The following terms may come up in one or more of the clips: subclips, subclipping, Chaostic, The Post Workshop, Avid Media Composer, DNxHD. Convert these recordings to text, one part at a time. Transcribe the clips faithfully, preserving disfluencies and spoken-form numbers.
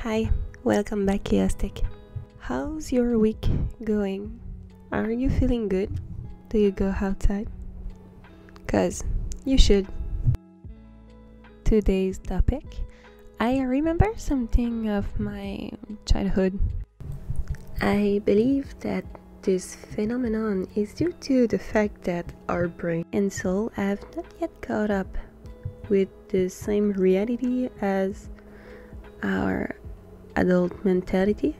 Hi, welcome back, Chaostic. How's your week going? Are you feeling good? Do you go outside? Cause you should. Today's topic, I remember something of my childhood. I believe that this phenomenon is due to the fact that our brain and soul have not yet caught up with the same reality as our adult mentality.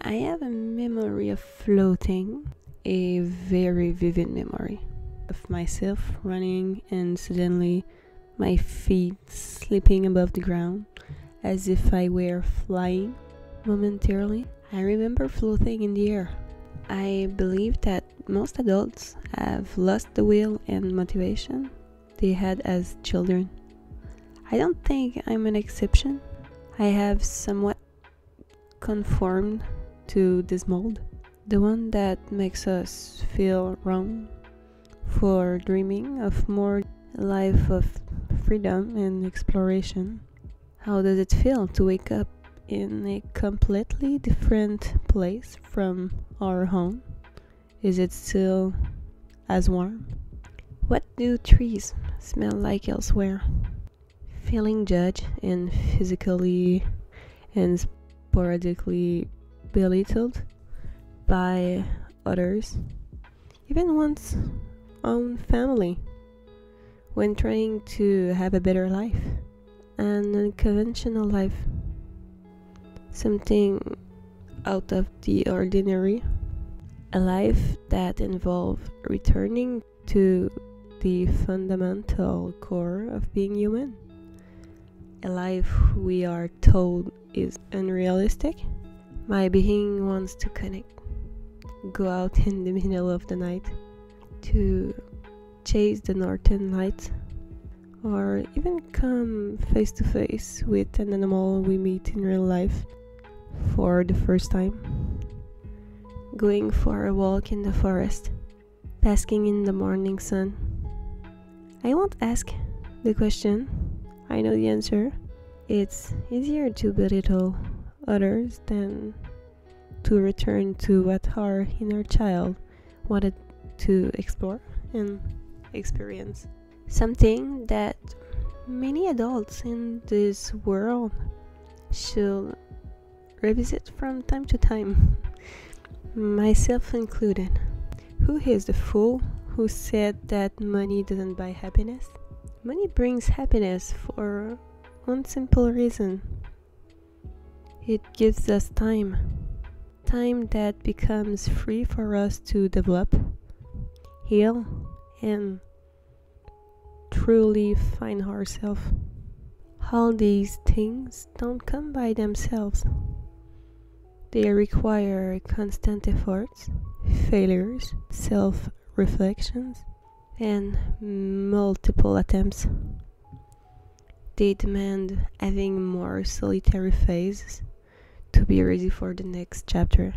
I have a memory of floating, a very vivid memory of myself running and suddenly my feet slipping above the ground as if I were flying momentarily. I remember floating in the air. I believe that most adults have lost the will and motivation they had as children. I don't think I'm an exception. I have somewhat conformed to this mold, the one that makes us feel wrong for dreaming of more life of freedom and exploration. How does it feel to wake up in a completely different place from our home? Is it still as warm? What do trees smell like elsewhere? Feeling judged and physically and sporadically belittled by others, even one's own family, when trying to have a better life, an unconventional life, something out of the ordinary, a life that involved returning to the fundamental core of being human, a life we are told is unrealistic. My being wants to connect, go out in the middle of the night, to chase the northern lights, or even come face to face with an animal we meet in real life for the first time. Going for a walk in the forest, basking in the morning sun. I won't ask the question, I know the answer. It's easier to belittle others than to return to what our inner child wanted to explore and experience. Something that many adults in this world should revisit from time to time, myself included. Who is the fool who said that money doesn't buy happiness? Money brings happiness for one simple reason. It gives us time, time that becomes free for us to develop, heal, and truly find ourselves. All these things don't come by themselves. They require constant efforts, failures, self-reflections, and multiple attempts. They demand having more solitary phases to be ready for the next chapter.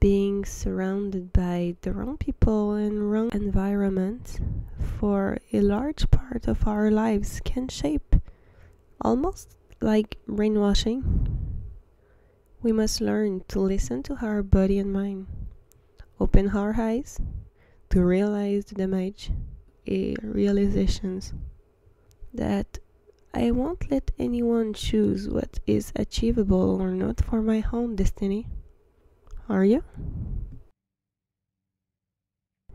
Being surrounded by the wrong people and wrong environment for a large part of our lives can shape, almost like brainwashing. We must learn to listen to our body and mind, open our eyes to realize the damage, a realizations that I won't let anyone choose what is achievable or not for my own destiny. Are you?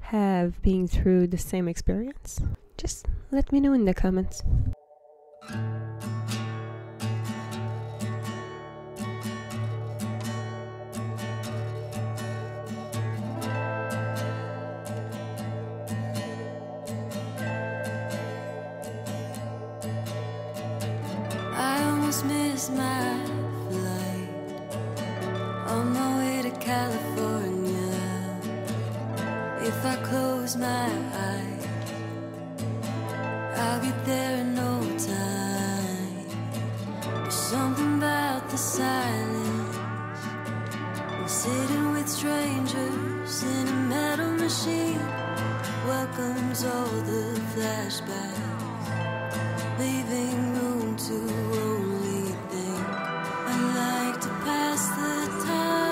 Have been through the same experience? Just let me know in the comments. Miss my flight on my way to California. If I close my eyes, I'll get there in no time. Something about the silence. We're sitting with strangers in a metal machine. Welcomes all the flashbacks, leaving room to only think. I like to pass the time.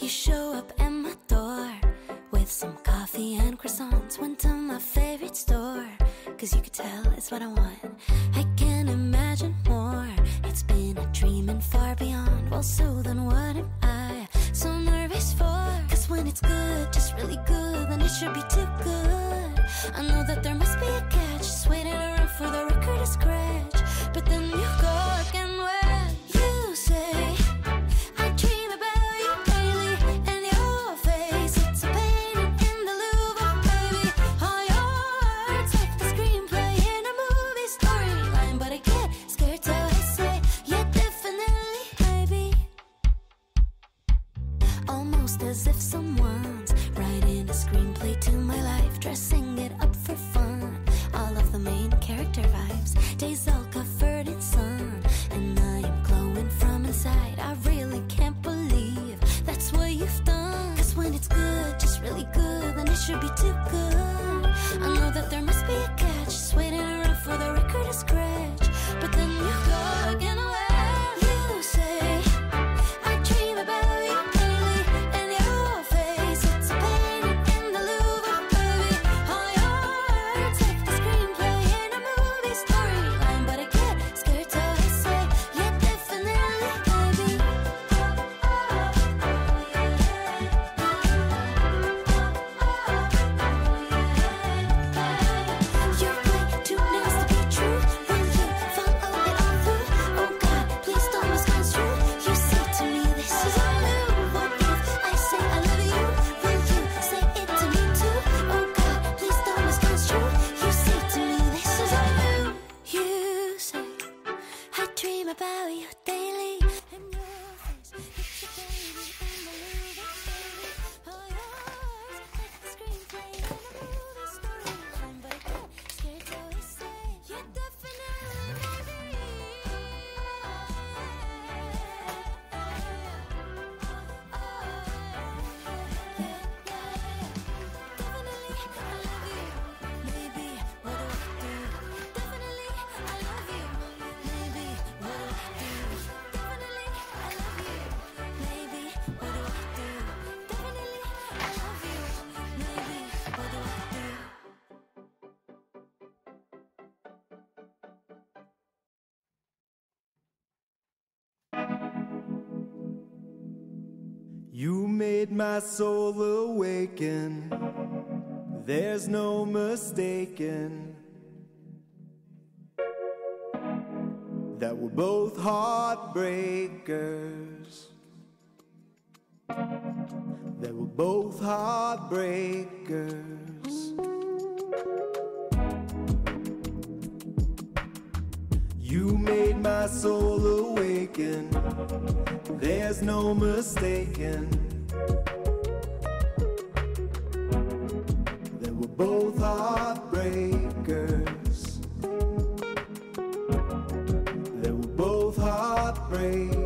You show up at my door with some coffee and croissants. Went to my favorite store, cause you could tell it's what I want. I can't imagine more. It's been a dream and far beyond. Well, so then what am I so nervous for? Cause when it's good, just really good, then it should be too good. I know that there must be a catch, just waiting around for the record to scratch. But then you go again where you say as if someone's writing a screenplay to my life, dressing it up for fun. All of the main character vibes, days all covered in sun, and I am glowing from inside. I really can't believe that's what you've done. Cause when it's good, just really good, then it should be too good. I know that there must be a catch, just waiting around for the record to scratch. But then you go again away. made my soul awaken. There's no mistaking that we're both heartbreakers, that we're both heartbreakers. You made my soul awaken. There's no mistaking that we're both heartbreakers, that we're both heartbreakers.